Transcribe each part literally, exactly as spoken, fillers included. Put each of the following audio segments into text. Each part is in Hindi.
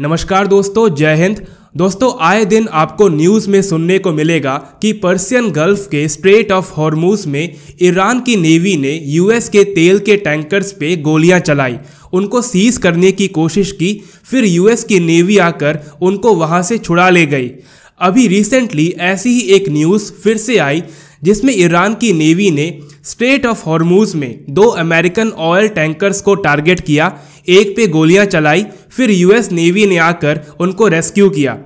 नमस्कार दोस्तों, जय हिंद। दोस्तों, आए दिन आपको न्यूज़ में सुनने को मिलेगा कि पर्सियन गल्फ के स्ट्रेट ऑफ हॉर्मुज में ईरान की नेवी ने यूएस के तेल के टैंकर्स पे गोलियां चलाई, उनको सीज करने की कोशिश की, फिर यूएस की नेवी आकर उनको वहां से छुड़ा ले गई। अभी रिसेंटली ऐसी ही एक न्यूज़ फिर से आई जिसमें ईरान की नेवी ने स्ट्रेट ऑफ हॉर्मुज में दो अमेरिकन ऑयल टैंकर्स को टारगेट किया, एक पे गोलियां चलाई, फिर यूएस नेवी ने आकर उनको रेस्क्यू किया।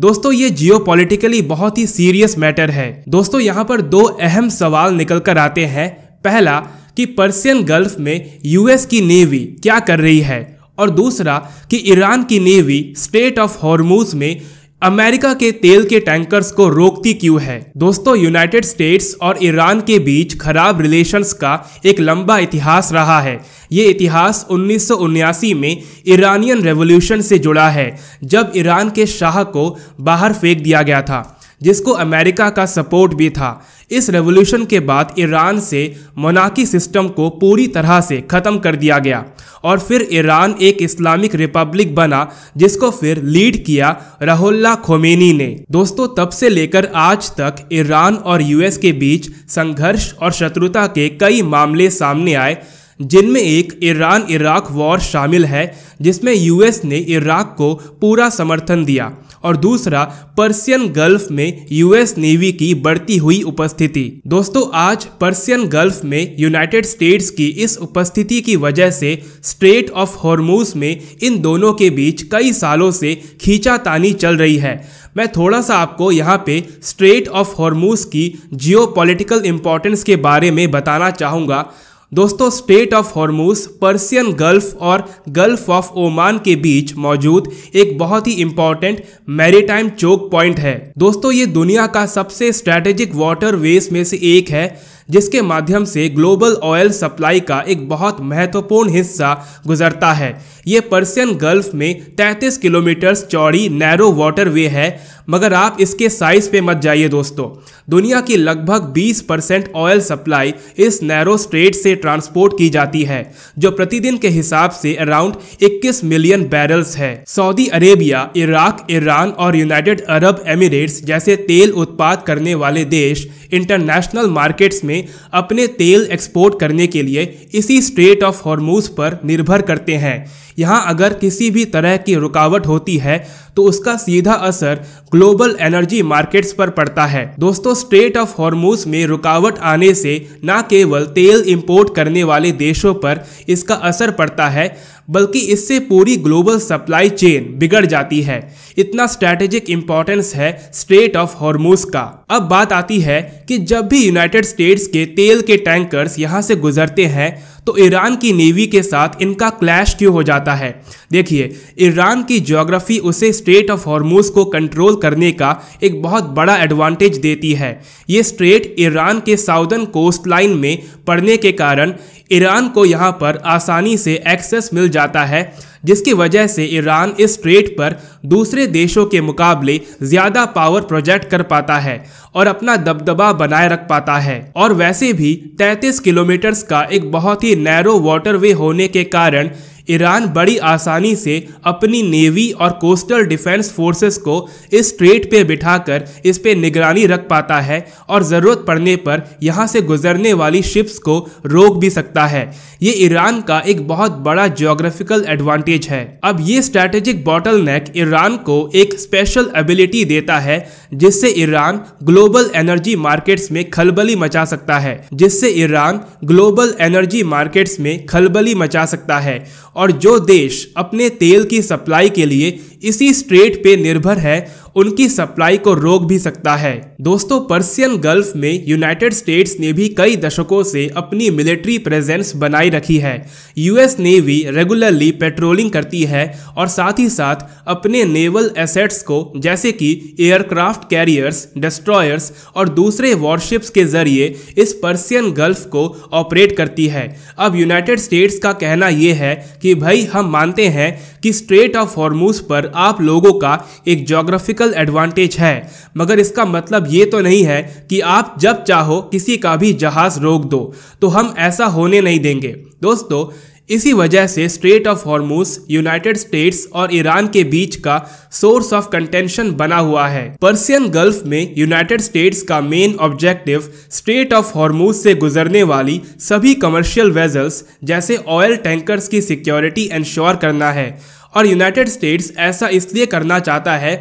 दोस्तों, ये जियोपॉलिटिकली बहुत ही सीरियस मैटर है। दोस्तों, यहाँ पर दो अहम सवाल निकल कर आते हैं। पहला कि पर्सियन गल्फ में यूएस की नेवी क्या कर रही है, और दूसरा कि ईरान की नेवी स्ट्रेट ऑफ हॉर्मुज में अमेरिका के तेल के टैंकर्स को रोकती क्यों है। दोस्तों, यूनाइटेड स्टेट्स और ईरान के बीच खराब रिलेशंस का एक लंबा इतिहास रहा है। ये इतिहास उन्नीस सौ उन्यासी में ईरानियन रेवोल्यूशन से जुड़ा है, जब ईरान के शाह को बाहर फेंक दिया गया था, जिसको अमेरिका का सपोर्ट भी था। इस रेवोल्यूशन के बाद ईरान से मोनार्की सिस्टम को पूरी तरह से ख़त्म कर दिया गया और फिर ईरान एक इस्लामिक रिपब्लिक बना, जिसको फिर लीड किया रहोल्ला खोमेनी ने। दोस्तों, तब से लेकर आज तक ईरान और यूएस के बीच संघर्ष और शत्रुता के कई मामले सामने आए, जिनमें एक ईरान इराक वॉर शामिल है, जिसमें यूएस ने इराक को पूरा समर्थन दिया, और दूसरा पर्सियन गल्फ में यूएस नेवी की बढ़ती हुई उपस्थिति। दोस्तों, आज पर्सियन गल्फ में यूनाइटेड स्टेट्स की इस उपस्थिति की वजह से स्ट्रेट ऑफ हॉर्मुज में इन दोनों के बीच कई सालों से खींचातानी चल रही है। मैं थोड़ा सा आपको यहाँ पे स्ट्रेट ऑफ हॉर्मुज की जियोपॉलिटिकल इम्पोर्टेंस के बारे में बताना चाहूँगा। दोस्तों, straight of Hormuz Persian gulf और गल्फ ऑफ ओमान के बीच मौजूद एक बहुत ही इम्पॉर्टेंट मैरीटाइम चोक पॉइंट है। दोस्तों, ये दुनिया का सबसे स्ट्रैटेजिक वाटरवेज में से एक है, जिसके माध्यम से ग्लोबल ऑयल सप्लाई का एक बहुत महत्वपूर्ण हिस्सा गुजरता है। ये पर्सियन गल्फ में तैंतीस किलोमीटर्स चौड़ी नैरो वाटरवे है, मगर आप इसके साइज़ पे मत जाइए। दोस्तों, दुनिया की लगभग बीस परसेंट ऑयल सप्लाई इस नैरो स्ट्रेट से ट्रांसपोर्ट की जाती है, जो प्रतिदिन के हिसाब से अराउंड इक्कीस मिलियन बैरल्स है। सऊदी अरेबिया, इराक, ईरान और यूनाइटेड अरब एमिरेट्स जैसे तेल उत्पाद करने वाले देश इंटरनेशनल मार्केट्स में अपने तेल एक्सपोर्ट करने के लिए इसी स्ट्रेट ऑफ हॉर्मुज पर निर्भर करते हैं। यहाँ अगर किसी भी तरह की रुकावट होती है तो उसका सीधा असर ग्लोबल एनर्जी मार्केट्स पर पड़ता है। दोस्तों, स्ट्रेट ऑफ हॉर्मुज में रुकावट आने से न केवल तेल इंपोर्ट करने वाले देशों पर इसका असर पड़ता है, बल्कि इससे पूरी ग्लोबल सप्लाई चेन बिगड़ जाती है। इतना स्ट्रैटेजिक इम्पोर्टेंस है स्ट्रेट ऑफ हॉर्मुज का। अब बात आती है कि जब भी यूनाइटेड स्टेट्स के तेल के टैंकर्स यहाँ से गुजरते हैं तो ईरान की नेवी के साथ इनका क्लैश क्यों हो जाता है। देखिए, ईरान की ज्योग्राफी उसे स्ट्रेट ऑफ हॉर्मुज को कंट्रोल करने का एक बहुत बड़ा एडवांटेज देती है। ये स्ट्रेट ईरान के साउदर्न कोस्ट लाइन में पड़ने के कारण ईरान को यहाँ पर आसानी से एक्सेस मिल जाता है, जिसकी वजह से ईरान इस स्ट्रेट पर दूसरे देशों के मुकाबले ज़्यादा पावर प्रोजेक्ट कर पाता है और अपना दबदबा बनाए रख पाता है। और वैसे भी तैंतीस किलोमीटर्स का एक बहुत ही नैरो वाटरवे होने के कारण ईरान बड़ी आसानी से अपनी नेवी और कोस्टल डिफेंस फोर्सेस को इस स्ट्रेट पे बिठाकर इस पे निगरानी रख पाता है और ज़रूरत पड़ने पर यहाँ से गुजरने वाली शिप्स को रोक भी सकता है। ये ईरान का एक बहुत बड़ा ज्योग्राफिकल एडवांटेज है। अब ये स्ट्रैटेजिक बॉटलनेक ईरान को एक स्पेशल एबिलिटी देता है, जिससे ईरान ग्लोबल एनर्जी मार्केट्स में खलबली मचा सकता है जिससे ईरान ग्लोबल एनर्जी मार्केट्स में खलबली मचा सकता है और जो देश अपने तेल की सप्लाई के लिए इसी स्ट्रेट पे निर्भर है उनकी सप्लाई को रोक भी सकता है। दोस्तों, पर्सियन गल्फ में यूनाइटेड स्टेट्स ने भी कई दशकों से अपनी मिलिट्री प्रेजेंस बनाई रखी है। यूएस नेवी रेगुलरली पेट्रोलिंग करती है और साथ ही साथ अपने नेवल एसेट्स को जैसे कि एयरक्राफ्ट कैरियर्स, डिस्ट्रॉयर्स और दूसरे वॉरशिप्स के जरिए इस पर्सियन गल्फ को ऑपरेट करती है। अब यूनाइटेड स्टेट्स का कहना यह है कि भाई, हम मानते हैं कि स्ट्रेट ऑफ हॉर्मुज पर आप लोगों का एक ज्योग्राफिकल एडवांटेज है, मगर इसका मतलब ये तो नहीं है कि आप जब चाहो किसी का भी जहाज रोक दो, तो हम ऐसा होने नहीं देंगे। दोस्तों, इसी वजह से straight of Hormuz United States और ईरान के बीच का सोर्स ऑफ कंटेंशन बना हुआ है। पर्सियन गल्फ में यूनाइटेड स्टेट्स का main objective straight of Hormuz से गुजरने वाली सभी कमर्शियल वेजल्स जैसे ऑयल टैंकर्स की सिक्योरिटी इंश्योर करना है, और यूनाइटेड स्टेट्स ऐसा इसलिए करना चाहता है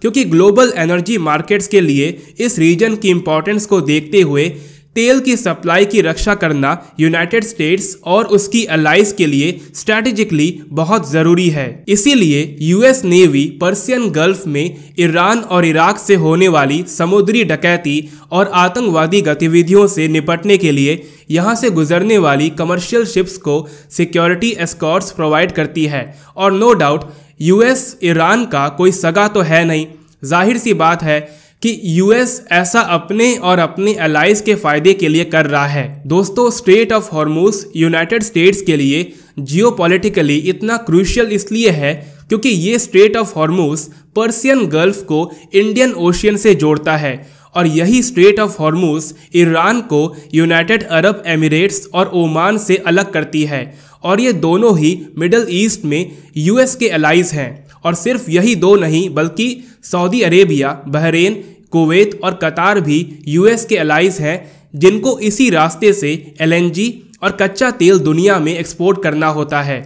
क्योंकि ग्लोबल एनर्जी मार्केट्स के लिए इस रीजन की इम्पोर्टेंस को देखते हुए तेल की सप्लाई की रक्षा करना यूनाइटेड स्टेट्स और उसकी अलाइज के लिए स्ट्रैटेजिकली बहुत ज़रूरी है। इसीलिए यूएस नेवी पर्सियन गल्फ में ईरान और इराक से होने वाली समुद्री डकैती और आतंकवादी गतिविधियों से निपटने के लिए यहाँ से गुजरने वाली कमर्शियल शिप्स को सिक्योरिटी एस्कॉर्ट्स प्रोवाइड करती है। और नो डाउट यूएस ईरान का कोई सगा तो है नहीं, जाहिर सी बात है कि यूएस ऐसा अपने और अपने एलाइज के फ़ायदे के लिए कर रहा है। दोस्तों, straight of Hormuz United States के लिए जियोपॉलिटिकली इतना क्रूशियल इसलिए है क्योंकि ये straight of Hormuz Persian gulf को इंडियन ओशियन से जोड़ता है, और यही स्ट्रेट ऑफ हॉर्मुज ईरान को यूनाइटेड अरब एमिरेट्स और ओमान से अलग करती है, और ये दोनों ही मिडल ईस्ट में यूएस के एलाइज हैं। और सिर्फ यही दो नहीं बल्कि सऊदी अरेबिया, बहरेन, कुवैत और कतार भी यूएस के एलाइज हैं, जिनको इसी रास्ते से एलएनजी और कच्चा तेल दुनिया में एक्सपोर्ट करना होता है।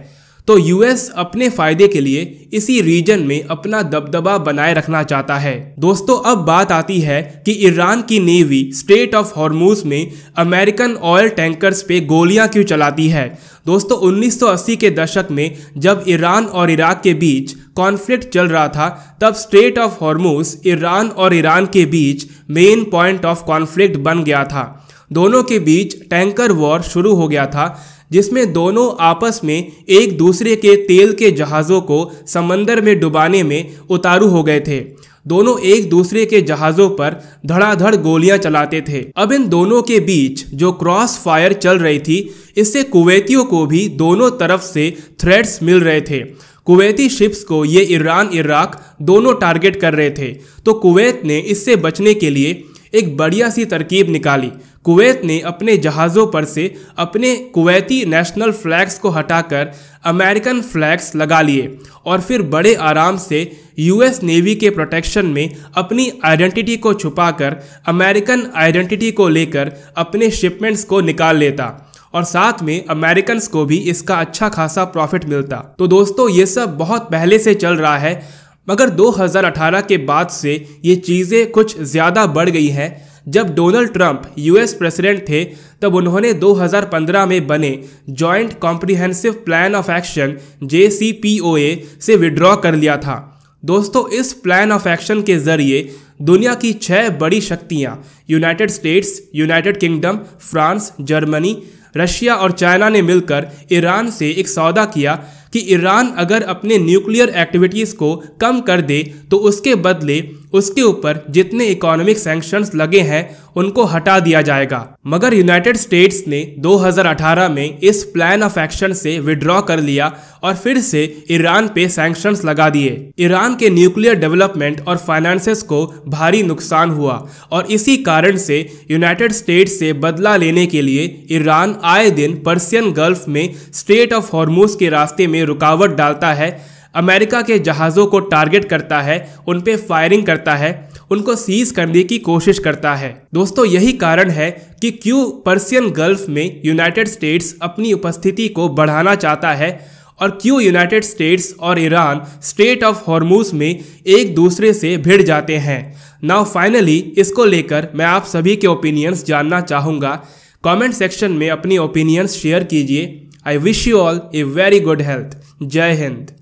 तो यूएस अपने फ़ायदे के लिए इसी रीजन में अपना दबदबा बनाए रखना चाहता है। दोस्तों, अब बात आती है कि ईरान की नेवी स्ट्रेट ऑफ हॉर्मुज में अमेरिकन ऑयल टैंकर्स पे गोलियां क्यों चलाती है। दोस्तों, उन्नीस सौ अस्सी के दशक में जब ईरान और इराक के बीच कॉन्फ्लिक्ट चल रहा था, तब स्ट्रेट ऑफ हॉर्मुज ईरान और ईरान के बीच मेन पॉइंट ऑफ कॉन्फ्लिक्ट बन गया था। दोनों के बीच टैंकर वॉर शुरू हो गया था, जिसमें दोनों आपस में एक दूसरे के तेल के जहाज़ों को समंदर में डुबाने में उतारू हो गए थे। दोनों एक दूसरे के जहाज़ों पर धड़ाधड़ गोलियां चलाते थे। अब इन दोनों के बीच जो क्रॉस फायर चल रही थी, इससे कुवैतियों को भी दोनों तरफ से थ्रेट्स मिल रहे थे। कुवैती शिप्स को ये ईरान इराक दोनों टारगेट कर रहे थे, तो कुवैत ने इससे बचने के लिए एक बढ़िया सी तरकीब निकाली। कुवैत ने अपने जहाज़ों पर से अपने कुवैती नेशनल फ्लैग्स को हटाकर अमेरिकन फ्लैग्स लगा लिए, और फिर बड़े आराम से यूएस नेवी के प्रोटेक्शन में अपनी आइडेंटिटी को छुपाकर अमेरिकन आइडेंटिटी को लेकर अपने शिपमेंट्स को निकाल लेता, और साथ में अमेरिकन्स को भी इसका अच्छा खासा प्रॉफिट मिलता। तो दोस्तों, ये सब बहुत पहले से चल रहा है, मगर दो हज़ार अठारह के बाद से ये चीज़ें कुछ ज़्यादा बढ़ गई हैं। जब डोनाल्ड ट्रंप यूएस प्रेसिडेंट थे, तब उन्होंने दो हज़ार पंद्रह में बने joint comprehensive plan of action J C P O A से विड्रॉ कर लिया था। दोस्तों, इस प्लान ऑफ एक्शन के ज़रिए दुनिया की छह बड़ी शक्तियां United States, United Kingdom, France, Germany, Russia और चाइना ने मिलकर ईरान से एक सौदा किया कि ईरान अगर अपने न्यूक्लियर एक्टिविटीज़ को कम कर दे तो उसके बदले उसके ऊपर जितने इकोनॉमिक सैंक्शंस लगे हैं उनको हटा दिया जाएगा। मगर यूनाइटेड स्टेट्स ने दो हज़ार अठारह में इस प्लान ऑफ एक्शन से विड्रॉ कर लिया और फिर से ईरान पे सैंक्शंस लगा दिए। ईरान के न्यूक्लियर डेवलपमेंट और फाइनेंसेस को भारी नुकसान हुआ, और इसी कारण से यूनाइटेड स्टेट्स से बदला लेने के लिए ईरान आए दिन पर्सियन गल्फ में स्ट्रेट ऑफ हॉर्मुज के रास्ते में रुकावट डालता है, अमेरिका के जहाज़ों को टारगेट करता है, उन पे फायरिंग करता है, उनको सीज करने की कोशिश करता है। दोस्तों, यही कारण है कि क्यों पर्सियन गल्फ में यूनाइटेड स्टेट्स अपनी उपस्थिति को बढ़ाना चाहता है, और क्यों यूनाइटेड स्टेट्स और ईरान स्ट्रेट ऑफ हॉर्मुज में एक दूसरे से भिड़ जाते हैं। नाउ फाइनली इसको लेकर मैं आप सभी के ओपिनियंस जानना चाहूँगा। कॉमेंट सेक्शन में अपनी ओपिनियंस शेयर कीजिए। I wish you all a very good health. जय हिंद।